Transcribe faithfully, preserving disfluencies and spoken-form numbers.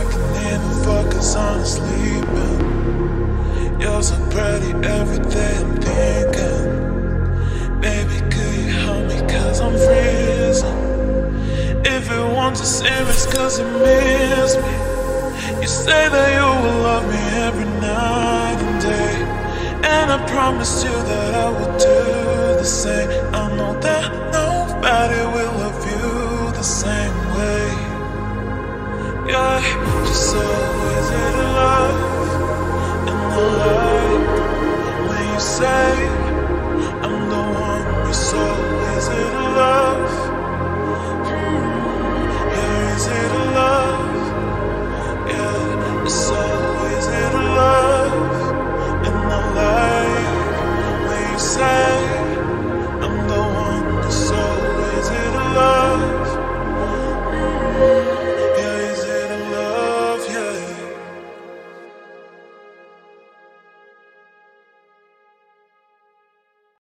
I can hear the focus on sleeping. You're so pretty, everything I'm thinking. Baby, could you help me, cause I'm freezing. If you want to see me, it's cause you miss me. You say that you will love me every night and day, and I promise you that I will do the same. I know that nobody will love you the same way. Yeah, you're so easy to love. In the light, when you say I'm the one, you're so easy to love.